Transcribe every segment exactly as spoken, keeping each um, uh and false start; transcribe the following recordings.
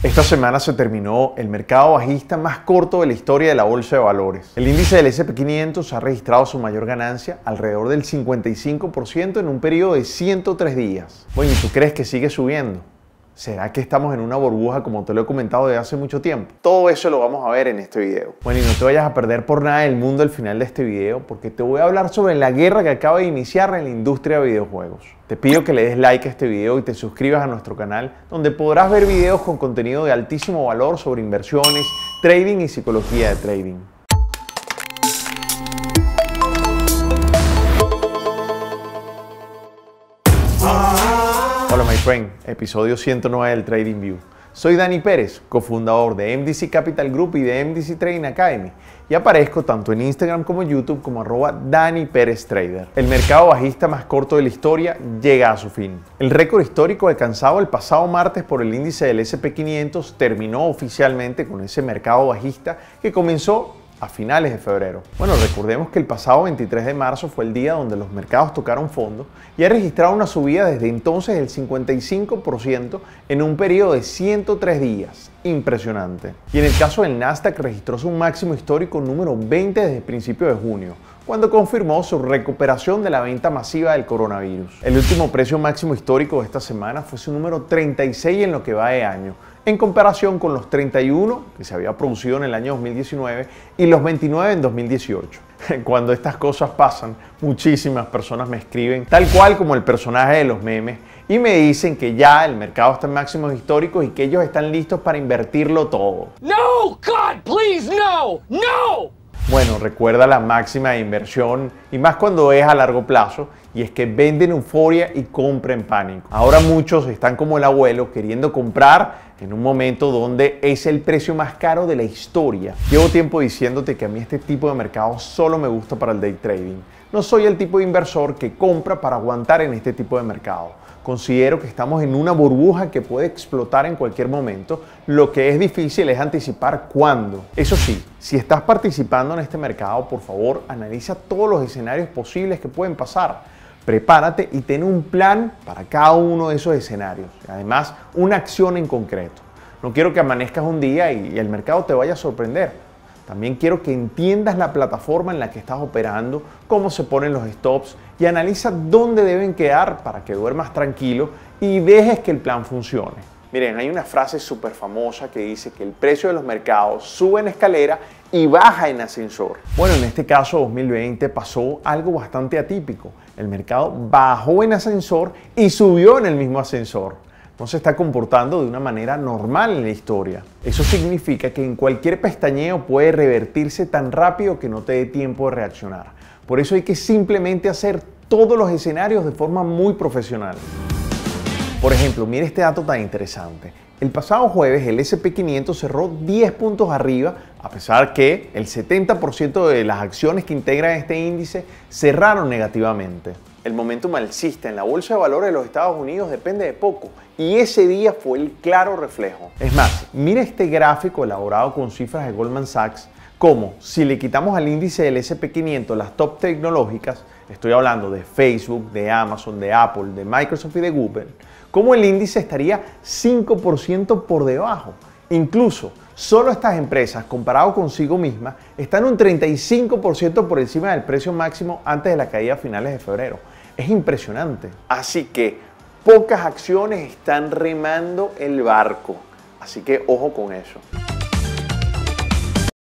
Esta semana se terminó el mercado bajista más corto de la historia de la bolsa de valores. El índice del ese and pe quinientos ha registrado su mayor ganancia, alrededor del cincuenta y cinco por ciento en un periodo de ciento tres días. Bueno, ¿y tú crees que sigue subiendo? ¿Será que estamos en una burbuja como te lo he comentado desde hace mucho tiempo? Todo eso lo vamos a ver en este video. Bueno, y no te vayas a perder por nada el mundo al final de este video, porque te voy a hablar sobre la guerra que acaba de iniciar en la industria de videojuegos. Te pido que le des like a este video y te suscribas a nuestro canal, donde podrás ver videos con contenido de altísimo valor sobre inversiones, trading y psicología de trading. Hola, my friend. Episodio ciento nueve del Tradingview. Soy Dany Pérez, cofundador de eme de ce Capital Group y de eme de ce Trading Academy, y aparezco tanto en Instagram como en YouTube como arroba DanyPerezTrader. El mercado bajista más corto de la historia llega a su fin. El récord histórico alcanzado el pasado martes por el índice del ese and pe quinientos terminó oficialmente con ese mercado bajista que comenzó a finales de febrero. Bueno, recordemos que el pasado veintitrés de marzo fue el día donde los mercados tocaron fondo y ha registrado una subida desde entonces del cincuenta y cinco por ciento en un periodo de ciento tres días. Impresionante. Y en el caso del Nasdaq registró su máximo histórico número veinte desde el principio de junio, cuando confirmó su recuperación de la venta masiva del coronavirus. El último precio máximo histórico de esta semana fue su número treinta y seis en lo que va de año, en comparación con los treinta y uno que se había producido en el año dos mil diecinueve y los veintinueve en dos mil dieciocho. Cuando estas cosas pasan, muchísimas personas me escriben, tal cual como el personaje de los memes, y me dicen que ya el mercado está en máximos históricos y que ellos están listos para invertirlo todo. No, God, please, no, no. Bueno, recuerda la máxima de inversión, y más cuando es a largo plazo, y es que venden euforia y compren pánico. Ahora muchos están como el abuelo queriendo comprar en un momento donde es el precio más caro de la historia. Llevo tiempo diciéndote que a mí este tipo de mercado solo me gusta para el day trading. No soy el tipo de inversor que compra para aguantar en este tipo de mercado. Considero que estamos en una burbuja que puede explotar en cualquier momento. Lo que es difícil es anticipar cuándo. Eso sí, si estás participando en este mercado, por favor, analiza todos los escenarios posibles que pueden pasar. Prepárate y ten un plan para cada uno de esos escenarios. Además, una acción en concreto. No quiero que amanezcas un día y el mercado te vaya a sorprender. También quiero que entiendas la plataforma en la que estás operando, cómo se ponen los stops y analiza dónde deben quedar para que duermas tranquilo y dejes que el plan funcione. Miren, hay una frase súper famosa que dice que el precio de los mercados sube en escalera y baja en ascensor. Bueno, en este caso dos mil veinte pasó algo bastante atípico. El mercado bajó en ascensor y subió en el mismo ascensor. No se está comportando de una manera normal en la historia. Eso significa que en cualquier pestañeo puede revertirse tan rápido que no te dé tiempo de reaccionar. Por eso hay que simplemente hacer todos los escenarios de forma muy profesional. Por ejemplo, mire este dato tan interesante. El pasado jueves el ese and pe quinientos cerró diez puntos arriba, a pesar que el setenta por ciento de las acciones que integran este índice cerraron negativamente. El momentum alcista en la bolsa de valores de los Estados Unidos depende de poco, y ese día fue el claro reflejo. Es más, mira este gráfico elaborado con cifras de Goldman Sachs, como si le quitamos al índice del ese and pe quinientos las top tecnológicas, estoy hablando de Facebook, de Amazon, de Apple, de Microsoft y de Google, como el índice estaría cinco por ciento por debajo. Incluso, solo estas empresas, comparado consigo mismas, están un treinta y cinco por ciento por encima del precio máximo antes de la caída a finales de febrero. Es impresionante. Así que pocas acciones están remando el barco. Así que ojo con eso.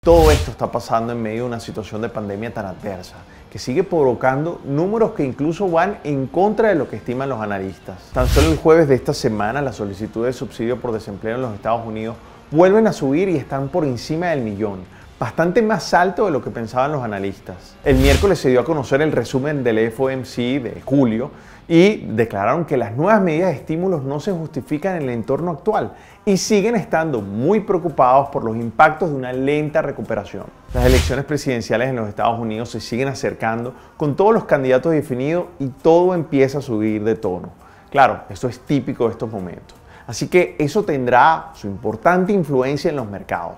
Todo esto está pasando en medio de una situación de pandemia tan adversa, que sigue provocando números que incluso van en contra de lo que estiman los analistas. Tan solo el jueves de esta semana, las solicitudes de subsidio por desempleo en los Estados Unidos vuelven a subir y están por encima del millón, bastante más alto de lo que pensaban los analistas. El miércoles se dio a conocer el resumen del efe o eme ce de julio y declararon que las nuevas medidas de estímulos no se justifican en el entorno actual y siguen estando muy preocupados por los impactos de una lenta recuperación. Las elecciones presidenciales en los Estados Unidos se siguen acercando con todos los candidatos definidos y todo empieza a subir de tono. Claro, eso es típico de estos momentos. Así que eso tendrá su importante influencia en los mercados.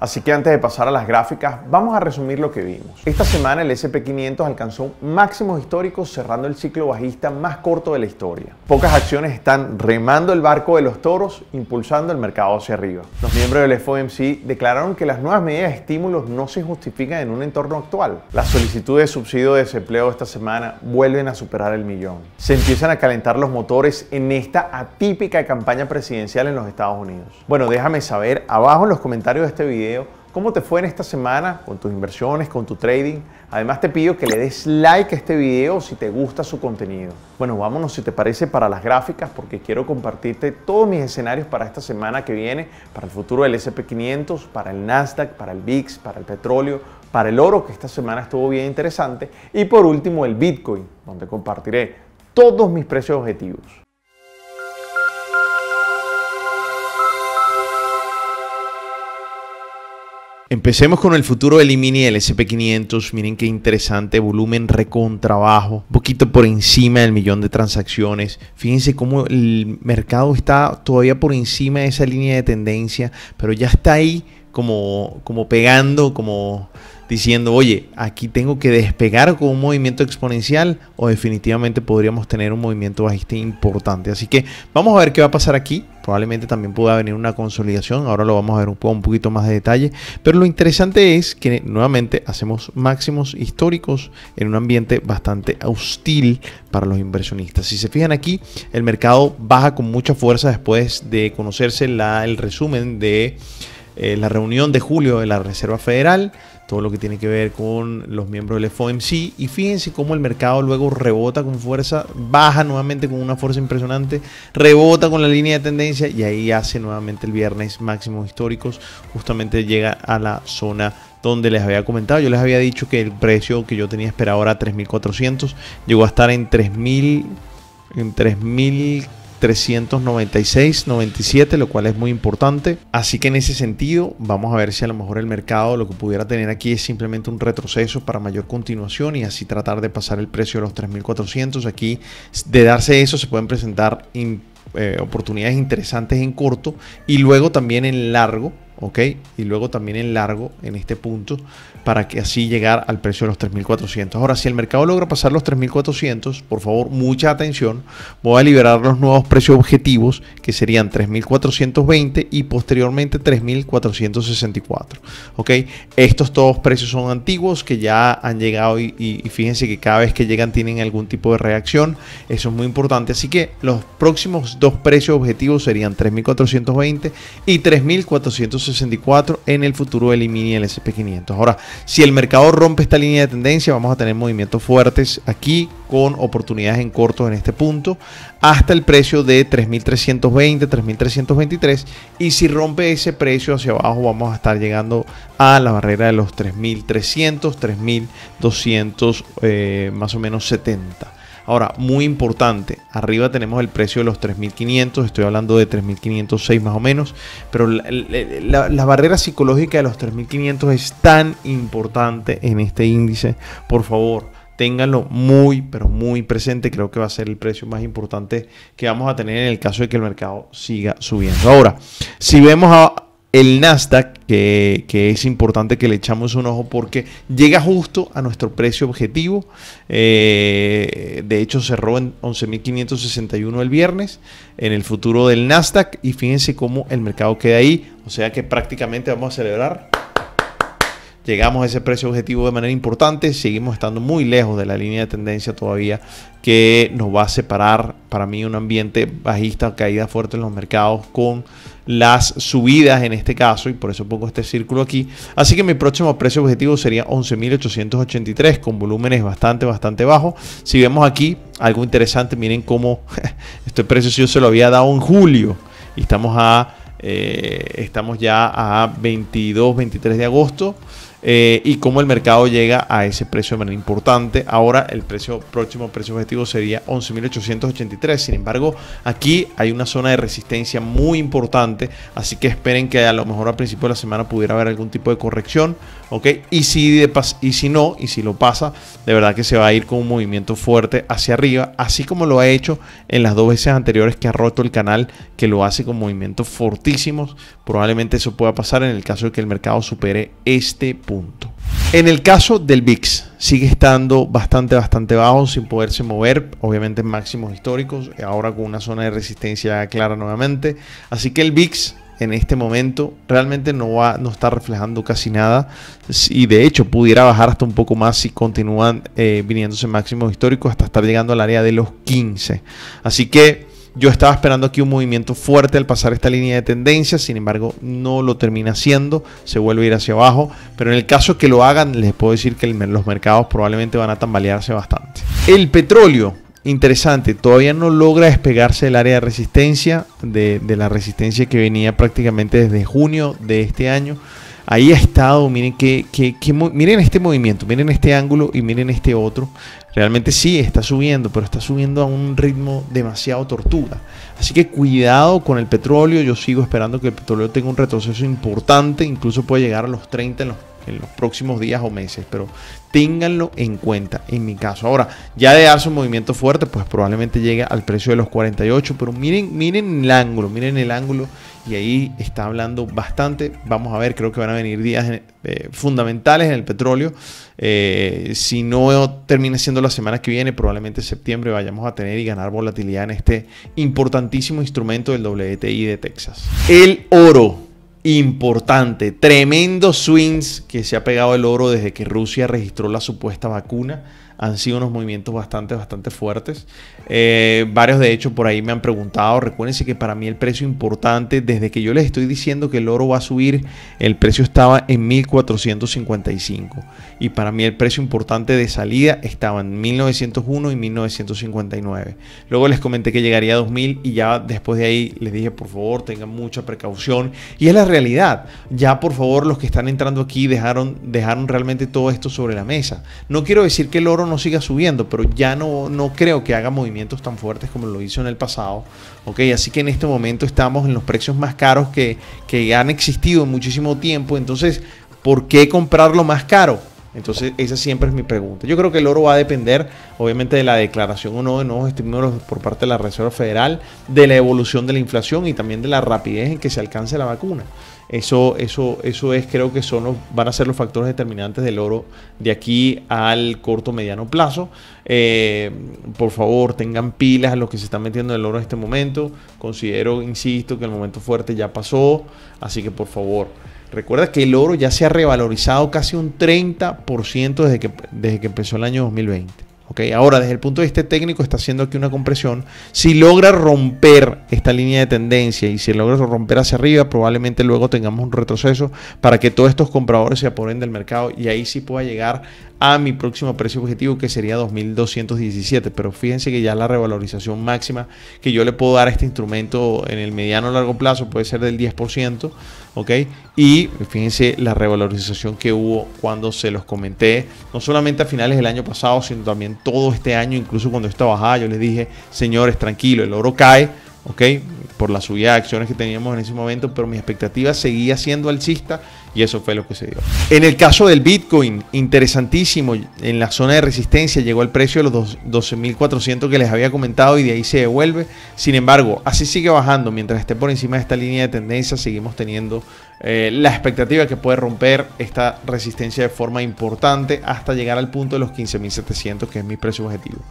Así que antes de pasar a las gráficas, vamos a resumir lo que vimos. Esta semana el ese and pe quinientos alcanzó máximos históricos, cerrando el ciclo bajista más corto de la historia. Pocas acciones están remando el barco de los toros, impulsando el mercado hacia arriba. Los miembros del F O M C declararon que las nuevas medidas de estímulos no se justifican en un entorno actual. Las solicitudes de subsidio de desempleo esta semana vuelven a superar el millón. Se empiezan a calentar los motores en esta atípica campaña presidencial en los Estados Unidos. Bueno, déjame saber abajo en los comentarios de este video cómo te fue en esta semana con tus inversiones, con tu trading. Además te pido que le des like a este video si te gusta su contenido. Bueno, vámonos si te parece para las gráficas, porque quiero compartirte todos mis escenarios para esta semana que viene, para el futuro del ese and pe quinientos, para el Nasdaq, para el VIX, para el petróleo, para el oro, que esta semana estuvo bien interesante, y por último el Bitcoin, donde compartiré todos mis precios objetivos. Empecemos con el futuro del E-mini del ese and pe quinientos. Miren qué interesante, volumen recontrabajo, un poquito por encima del millón de transacciones. Fíjense cómo el mercado está todavía por encima de esa línea de tendencia, pero ya está ahí como, como pegando, como diciendo, oye, aquí tengo que despegar con un movimiento exponencial o definitivamente podríamos tener un movimiento bajista importante. Así que vamos a ver qué va a pasar aquí. Probablemente también pueda venir una consolidación, ahora lo vamos a ver un poco, un poquito más de detalle, pero lo interesante es que nuevamente hacemos máximos históricos en un ambiente bastante hostil para los inversionistas. Si se fijan aquí, el mercado baja con mucha fuerza después de conocerse la, el resumen de eh, la reunión de julio de la Reserva Federal, todo lo que tiene que ver con los miembros del F O M C, y fíjense cómo el mercado luego rebota con fuerza, baja nuevamente con una fuerza impresionante, rebota con la línea de tendencia y ahí hace nuevamente el viernes máximos históricos, justamente llega a la zona donde les había comentado. Yo les había dicho que el precio que yo tenía esperado era tres mil cuatrocientos, llegó a estar en tres mil, en tres mil trescientos noventa y seis, noventa y siete, lo cual es muy importante. Así que en ese sentido vamos a ver si a lo mejor el mercado lo que pudiera tener aquí es simplemente un retroceso para mayor continuación y así tratar de pasar el precio de los tres mil cuatrocientos. Aquí, de darse eso, se pueden presentar in, eh, oportunidades interesantes en corto y luego también en largo. ¿Ok? Y luego también en largo en este punto para que así llegar al precio de los tres mil cuatrocientos. Ahora, si el mercado logra pasar los tres mil cuatrocientos, por favor, mucha atención. Voy a liberar los nuevos precios objetivos que serían tres mil cuatrocientos veinte y posteriormente tres mil cuatrocientos sesenta y cuatro. ¿Ok? Estos todos precios son antiguos que ya han llegado y, y, y fíjense que cada vez que llegan tienen algún tipo de reacción. Eso es muy importante. Así que los próximos dos precios objetivos serían tres mil cuatrocientos veinte y tres mil cuatrocientos sesenta y cuatro en el futuro del E-mini del ese and pe quinientos. Ahora, si el mercado rompe esta línea de tendencia, vamos a tener movimientos fuertes aquí con oportunidades en cortos en este punto hasta el precio de tres mil trescientos veinte, tres mil trescientos veintitrés, y si rompe ese precio hacia abajo vamos a estar llegando a la barrera de los tres mil trescientos, tres mil doscientos eh, más o menos setenta. Ahora, muy importante, arriba tenemos el precio de los tres mil quinientos, estoy hablando de tres mil quinientos seis más o menos, pero la, la, la barrera psicológica de los tres mil quinientos es tan importante en este índice, por favor. Ténganlo muy, pero muy presente. Creo que va a ser el precio más importante que vamos a tener en el caso de que el mercado siga subiendo. Ahora, si vemos a el Nasdaq, que, que es importante que le echamos un ojo porque llega justo a nuestro precio objetivo. Eh, de hecho, cerró en once mil quinientos sesenta y uno el viernes en el futuro del Nasdaq. Y fíjense cómo el mercado queda ahí. O sea que prácticamente vamos a celebrar. Llegamos a ese precio objetivo de manera importante, seguimos estando muy lejos de la línea de tendencia todavía que nos va a separar, para mí, un ambiente bajista, caída fuerte en los mercados con las subidas en este caso, y por eso pongo este círculo aquí. Así que mi próximo precio objetivo sería once mil ochocientos ochenta y tres con volúmenes bastante, bastante bajos. Si vemos aquí algo interesante, miren cómo este precio yo se lo había dado en julio y estamos a... Eh, estamos ya a veintidós, veintitrés de agosto. eh, y cómo el mercado llega a ese precio de manera importante. Ahora el precio próximo, precio objetivo sería once mil ochocientos ochenta y tres. Sin embargo, aquí hay una zona de resistencia muy importante, así que esperen que a lo mejor al principio de la semana pudiera haber algún tipo de corrección, ¿ok? Y si, de pas y si no, y si lo pasa, de verdad que se va a ir con un movimiento fuerte hacia arriba, así como lo ha hecho en las dos veces anteriores que ha roto el canal, que lo hace con movimientos fortísimos. Probablemente eso pueda pasar en el caso de que el mercado supere este punto. En el caso del V I X, sigue estando bastante, bastante bajo, sin poderse mover, obviamente en máximos históricos, ahora con una zona de resistencia clara nuevamente. Así que el V I X en este momento realmente no va, no está reflejando casi nada, y de hecho pudiera bajar hasta un poco más si continúan eh, viniéndose máximos históricos hasta estar llegando al área de los quince. Así que yo estaba esperando aquí un movimiento fuerte al pasar esta línea de tendencia, sin embargo no lo termina haciendo, se vuelve a ir hacia abajo, pero en el caso que lo hagan les puedo decir que el, los mercados probablemente van a tambalearse bastante. El petróleo, interesante, todavía no logra despegarse del área de resistencia, de, de la resistencia que venía prácticamente desde junio de este año. Ahí ha estado, miren, que, que, que, miren este movimiento, miren este ángulo y miren este otro. Realmente sí, está subiendo, pero está subiendo a un ritmo demasiado tortuga. Así que cuidado con el petróleo. Yo sigo esperando que el petróleo tenga un retroceso importante. Incluso puede llegar a los treinta en los, en los próximos días o meses. Pero ténganlo en cuenta, en mi caso. Ahora, ya de darse un movimiento fuerte, pues probablemente llegue al precio de los cuarenta y ocho. Pero miren, miren el ángulo, miren el ángulo. Y ahí está hablando bastante. Vamos a ver, creo que van a venir días eh, fundamentales en el petróleo. Eh, si no termina siendo la semana que viene, probablemente en septiembre vayamos a tener y ganar volatilidad en este importantísimo instrumento del W T I de Texas. El oro. Importante, tremendos swings que se ha pegado el oro desde que Rusia registró la supuesta vacuna. Han sido unos movimientos bastante, bastante fuertes. Eh, varios de hecho por ahí me han preguntado. Recuérdense que para mí el precio importante, desde que yo les estoy diciendo que el oro va a subir, el precio estaba en mil cuatrocientos cincuenta y cinco. Y para mí el precio importante de salida estaba en mil novecientos uno y mil novecientos cincuenta y nueve. Luego les comenté que llegaría a dos mil y ya después de ahí les dije, por favor, tengan mucha precaución. Y es la realidad. Ya, por favor, los que están entrando aquí dejaron, dejaron realmente todo esto sobre la mesa. No quiero decir que el oro no siga subiendo, pero ya no, no creo que haga movimientos tan fuertes como lo hizo en el pasado, ok. Así que en este momento estamos en los precios más caros que, que han existido en muchísimo tiempo. Entonces, ¿por qué comprarlo más caro? Entonces esa siempre es mi pregunta. Yo creo que el oro va a depender obviamente de la declaración o no de nuevos estímulos por parte de la Reserva Federal, de la evolución de la inflación y también de la rapidez en que se alcance la vacuna. Eso, eso, eso es, creo que son los, van a ser los factores determinantes del oro de aquí al corto mediano plazo. Eh, por favor, tengan pilas a los que se están metiendo en el oro en este momento. Considero, insisto, que el momento fuerte ya pasó. Así que por favor, recuerda que el oro ya se ha revalorizado casi un treinta por ciento desde que, desde que empezó el año dos mil veinte. Okay, ahora, desde el punto de vista técnico, está haciendo aquí una compresión. Si logra romper esta línea de tendencia y si logra romper hacia arriba, probablemente luego tengamos un retroceso para que todos estos compradores se aporen del mercado y ahí sí pueda llegar a mi próximo precio objetivo, que sería dos mil doscientos diecisiete. Pero fíjense que ya la revalorización máxima que yo le puedo dar a este instrumento en el mediano o largo plazo puede ser del diez por ciento. ¿Okay? Y fíjense la revalorización que hubo cuando se los comenté, no solamente a finales del año pasado, sino también todo este año. Incluso cuando esta bajada yo les dije, señores, tranquilo, el oro cae, ¿ok?, por la subida de acciones que teníamos en ese momento, pero mi expectativa seguía siendo alcista y eso fue lo que se dio. En el caso del Bitcoin, interesantísimo, en la zona de resistencia llegó al precio de los doce mil cuatrocientos que les había comentado y de ahí se devuelve. Sin embargo, así sigue bajando. Mientras esté por encima de esta línea de tendencia, seguimos teniendo eh, la expectativa que puede romper esta resistencia de forma importante hasta llegar al punto de los quince mil setecientos, que es mi precio objetivo.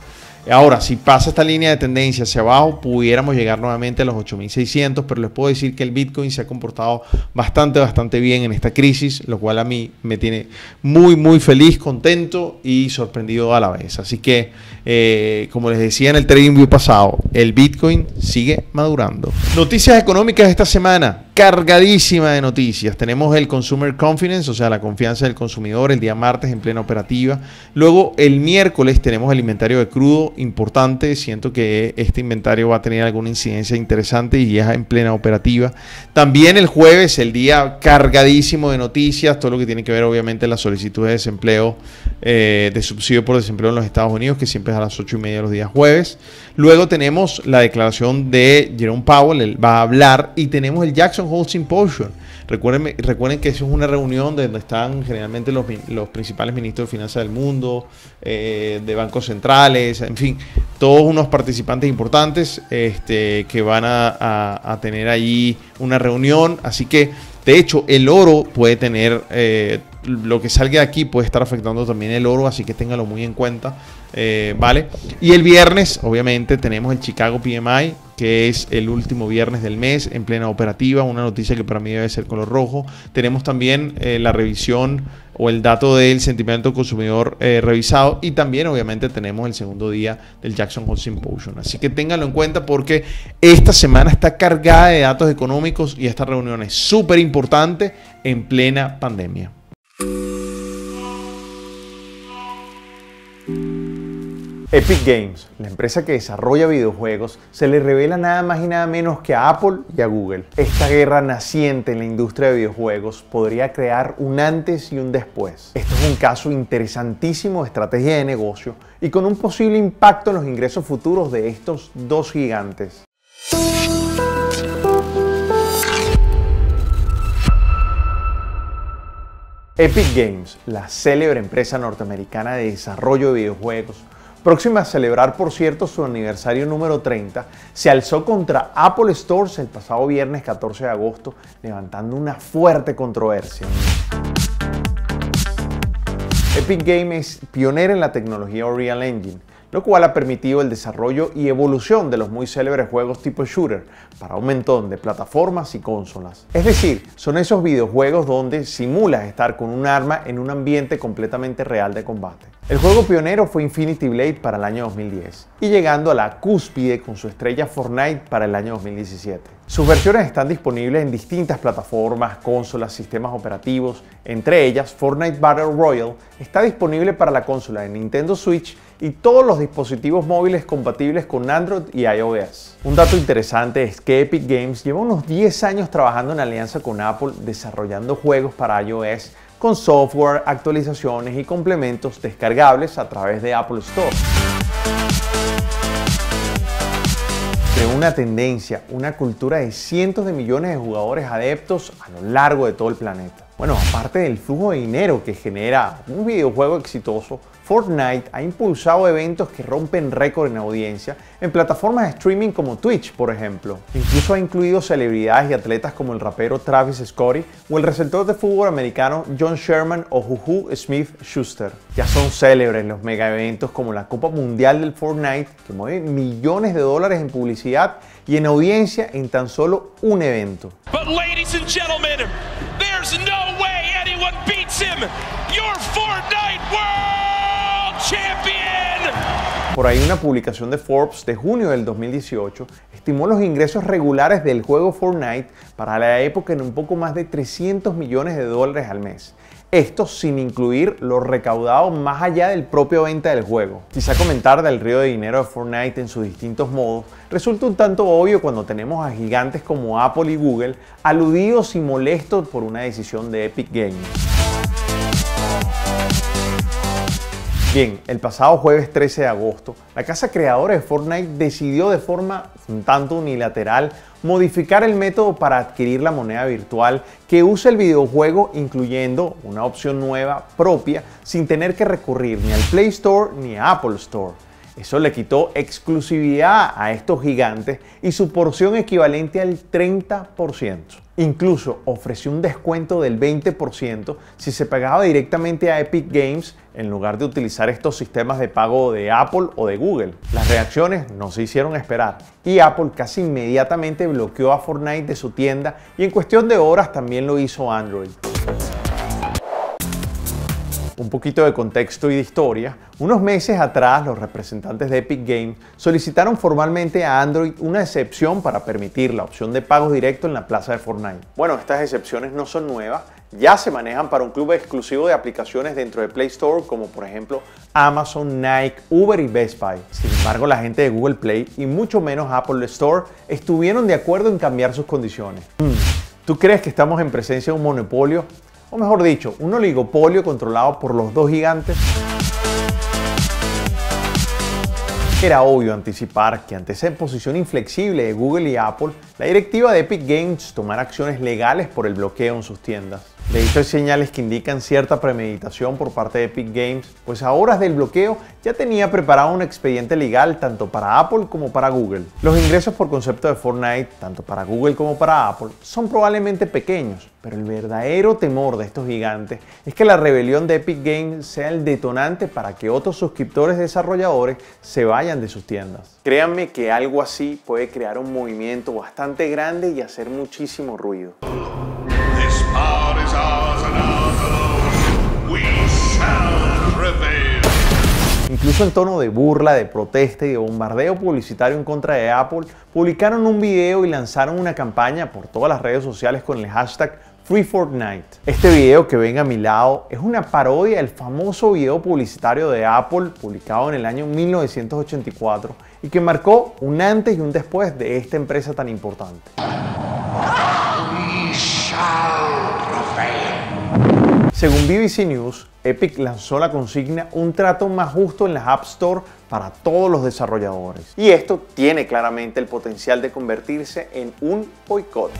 Ahora, si pasa esta línea de tendencia hacia abajo, pudiéramos llegar nuevamente a los ocho mil seiscientos, pero les puedo decir que el Bitcoin se ha comportado bastante, bastante bien en esta crisis, lo cual a mí me tiene muy, muy feliz, contento y sorprendido a la vez. Así que, eh, como les decía en el Tradingview pasado, el Bitcoin sigue madurando. Noticias económicas esta semana. cargadísima de noticias. Tenemos el Consumer Confidence, o sea, la confianza del consumidor, el día martes en plena operativa. Luego el miércoles tenemos el inventario de crudo, importante. Siento que este inventario va a tener alguna incidencia interesante y es en plena operativa. También el jueves, el día cargadísimo de noticias, todo lo que tiene que ver obviamente las solicitudes de desempleo, eh, de subsidio por desempleo en los Estados Unidos, que siempre es a las ocho y media de los días jueves. Luego tenemos la declaración de Jerome Powell, él va a hablar, y tenemos el Jackson Hole Symposium. Recuerden, recuerden que eso es una reunión donde están generalmente los, los principales ministros de finanzas del mundo, eh, de bancos centrales, en fin, todos unos participantes importantes este, que van a, a, a tener allí una reunión. Así que, de hecho, el oro puede tener, eh, lo que salga de aquí puede estar afectando también el oro, así que téngalo muy en cuenta, eh, ¿vale? Y el viernes, obviamente, tenemos el Chicago P M I, que es el último viernes del mes, en plena operativa, una noticia que para mí debe ser color rojo. Tenemos también eh, la revisión o el dato del sentimiento consumidor eh, revisado, y también obviamente tenemos el segundo día del Jackson Hole Symposium. Así que ténganlo en cuenta porque esta semana está cargada de datos económicos y esta reunión es súper importante en plena pandemia. Epic Games, la empresa que desarrolla videojuegos, se le revela nada más y nada menos que a Apple y a Google. Esta guerra naciente en la industria de videojuegos podría crear un antes y un después. Esto es un caso interesantísimo de estrategia de negocio y con un posible impacto en los ingresos futuros de estos dos gigantes. Epic Games, la célebre empresa norteamericana de desarrollo de videojuegos, próxima a celebrar, por cierto, su aniversario número treinta, se alzó contra Apple Store el pasado viernes catorce de agosto, levantando una fuerte controversia. Epic Games es pionera en la tecnología Unreal Engine, lo cual ha permitido el desarrollo y evolución de los muy célebres juegos tipo shooter para un montón de plataformas y consolas. Es decir, son esos videojuegos donde simulas estar con un arma en un ambiente completamente real de combate. El juego pionero fue Infinity Blade para el año dos mil diez y llegando a la cúspide con su estrella Fortnite para el año dos mil diecisiete. Sus versiones están disponibles en distintas plataformas, consolas, sistemas operativos, entre ellas Fortnite Battle Royale está disponible para la consola de Nintendo Switch y todos los dispositivos móviles compatibles con Android y iOS. Un dato interesante es que Epic Games lleva unos diez años trabajando en alianza con Apple desarrollando juegos para iOS con software, actualizaciones y complementos descargables a través de Apple Store. Creó una tendencia, una cultura de cientos de millones de jugadores adeptos a lo largo de todo el planeta. Bueno, aparte del flujo de dinero que genera un videojuego exitoso, Fortnite ha impulsado eventos que rompen récord en audiencia en plataformas de streaming como Twitch, por ejemplo. Incluso ha incluido celebridades y atletas como el rapero Travis Scott o el receptor de fútbol americano John Sherman o Juju Smith-Schuster. Ya son célebres los mega eventos como la Copa Mundial del Fortnite, que mueve millones de dólares en publicidad y en audiencia en tan solo un evento. But ladies and gentlemen, there's no way anyone beats him. Your Fortnite World Champion. Por ahí una publicación de Forbes de junio del dos mil dieciocho estimó los ingresos regulares del juego Fortnite para la época en un poco más de trescientos millones de dólares al mes. Esto sin incluir lo recaudado más allá del propio venta del juego. Quizá comentar del río de dinero de Fortnite en sus distintos modos resulta un tanto obvio cuando tenemos a gigantes como Apple y Google aludidos y molestos por una decisión de Epic Games. Bien, el pasado jueves trece de agosto, la casa creadora de Fortnite decidió de forma un tanto unilateral modificar el método para adquirir la moneda virtual que usa el videojuego, incluyendo una opción nueva propia sin tener que recurrir ni al Play Store ni a Apple Store. Eso le quitó exclusividad a estos gigantes y su porción equivalente al treinta por ciento. Incluso ofreció un descuento del veinte por ciento si se pagaba directamente a Epic Games en lugar de utilizar estos sistemas de pago de Apple o de Google. Las reacciones no se hicieron esperar y Apple casi inmediatamente bloqueó a Fortnite de su tienda y en cuestión de horas también lo hizo Android. un poquito de contexto y de historia, unos meses atrás los representantes de Epic Games solicitaron formalmente a Android una excepción para permitir la opción de pagos directos en la plaza de Fortnite. Bueno, estas excepciones no son nuevas, ya se manejan para un club exclusivo de aplicaciones dentro de Play Store como por ejemplo Amazon, Nike, Uber y Best Buy. Sin embargo, la gente de Google Play y mucho menos Apple Store estuvieron de acuerdo en cambiar sus condiciones. ¿Tú crees que estamos en presencia de un monopolio? O mejor dicho, un oligopolio controlado por los dos gigantes. Era obvio anticipar que ante esa posición inflexible de Google y Apple, la directiva de Epic Games tomara acciones legales por el bloqueo en sus tiendas. De hecho, hay señales que indican cierta premeditación por parte de Epic Games, pues a horas del bloqueo ya tenía preparado un expediente legal tanto para Apple como para Google. Los ingresos por concepto de Fortnite, tanto para Google como para Apple, son probablemente pequeños, pero el verdadero temor de estos gigantes es que la rebelión de Epic Games sea el detonante para que otros suscriptores desarrolladores se vayan de sus tiendas. Créanme que algo así puede crear un movimiento bastante grande y hacer muchísimo ruido. Incluso en tono de burla, de protesta y de bombardeo publicitario en contra de Apple, publicaron un video y lanzaron una campaña por todas las redes sociales con el hashtag Free Fortnite. Este video que ven a mi lado es una parodia del famoso video publicitario de Apple publicado en el año mil novecientos ochenta y cuatro y que marcó un antes y un después de esta empresa tan importante. Según B B C News, Epic lanzó la consigna un trato más justo en las App Store para todos los desarrolladores. Y esto tiene claramente el potencial de convertirse en un boicot.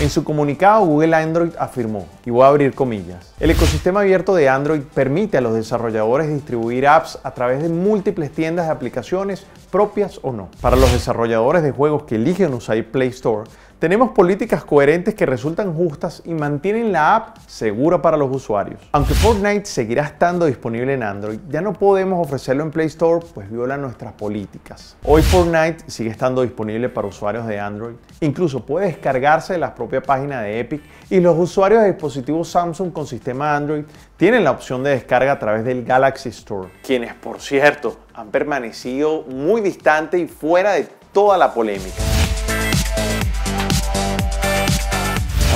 En su comunicado, Google Android afirmó, y voy a abrir comillas, el ecosistema abierto de Android permite a los desarrolladores distribuir apps a través de múltiples tiendas de aplicaciones, propias o no. Para los desarrolladores de juegos que eligen usar Play Store, tenemos políticas coherentes que resultan justas y mantienen la app segura para los usuarios. Aunque Fortnite seguirá estando disponible en Android, ya no podemos ofrecerlo en Play Store, pues viola nuestras políticas. Hoy Fortnite sigue estando disponible para usuarios de Android, incluso puede descargarse de la propia página de Epic y los usuarios de dispositivos Samsung con sistema Android tienen la opción de descarga a través del Galaxy Store, quienes por cierto han permanecido muy distantes y fuera de toda la polémica.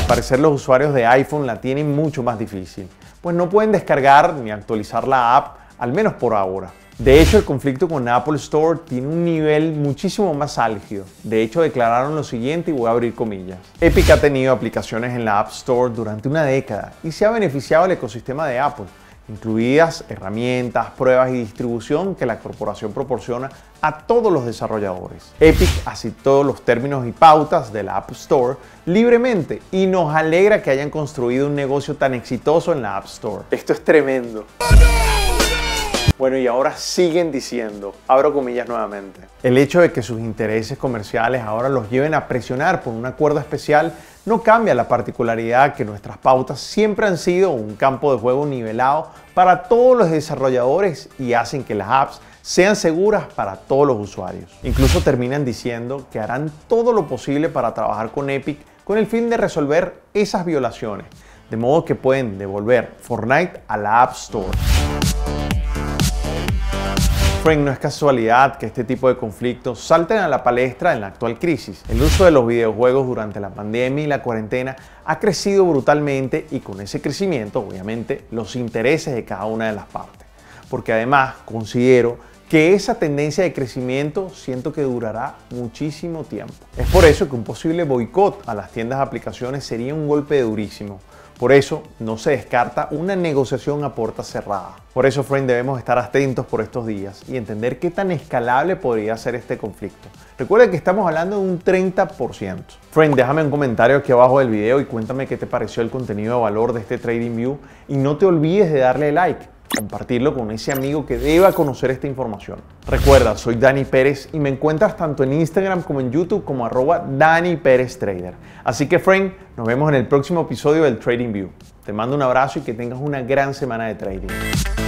Al parecer los usuarios de iPhone la tienen mucho más difícil, pues no pueden descargar ni actualizar la app, al menos por ahora. De hecho, el conflicto con Apple Store tiene un nivel muchísimo más álgido. De hecho, declararon lo siguiente y voy a abrir comillas. Epic ha tenido aplicaciones en la App Store durante una década y se ha beneficiado del ecosistema de Apple, incluidas herramientas, pruebas y distribución que la corporación proporciona a todos los desarrolladores. Epic aceptó los términos y pautas de la App Store libremente y nos alegra que hayan construido un negocio tan exitoso en la App Store. Esto es tremendo. Bueno, y ahora siguen diciendo, abro comillas nuevamente, el hecho de que sus intereses comerciales ahora los lleven a presionar por un acuerdo especial no cambia la particularidad que nuestras pautas siempre han sido un campo de juego nivelado para todos los desarrolladores y hacen que las apps sean seguras para todos los usuarios. Incluso terminan diciendo que harán todo lo posible para trabajar con Epic con el fin de resolver esas violaciones, de modo que pueden devolver Fortnite a la App Store. No es casualidad que este tipo de conflictos salten a la palestra en la actual crisis. El uso de los videojuegos durante la pandemia y la cuarentena ha crecido brutalmente y con ese crecimiento, obviamente, los intereses de cada una de las partes. Porque además considero que esa tendencia de crecimiento siento que durará muchísimo tiempo. Es por eso que un posible boicot a las tiendas de aplicaciones sería un golpe durísimo. Por eso no se descarta una negociación a puerta cerrada. Por eso, friend, debemos estar atentos por estos días y entender qué tan escalable podría ser este conflicto. Recuerda que estamos hablando de un treinta por ciento. Friend, déjame un comentario aquí abajo del video y cuéntame qué te pareció el contenido de valor de este Tradingview y no te olvides de darle like, compartirlo con ese amigo que deba conocer esta información. Recuerda, soy Dany Pérez y me encuentras tanto en Instagram como en YouTube como arroba DanyPerezTrader. Así que, friend, nos vemos en el próximo episodio del Tradingview. Te mando un abrazo y que tengas una gran semana de trading.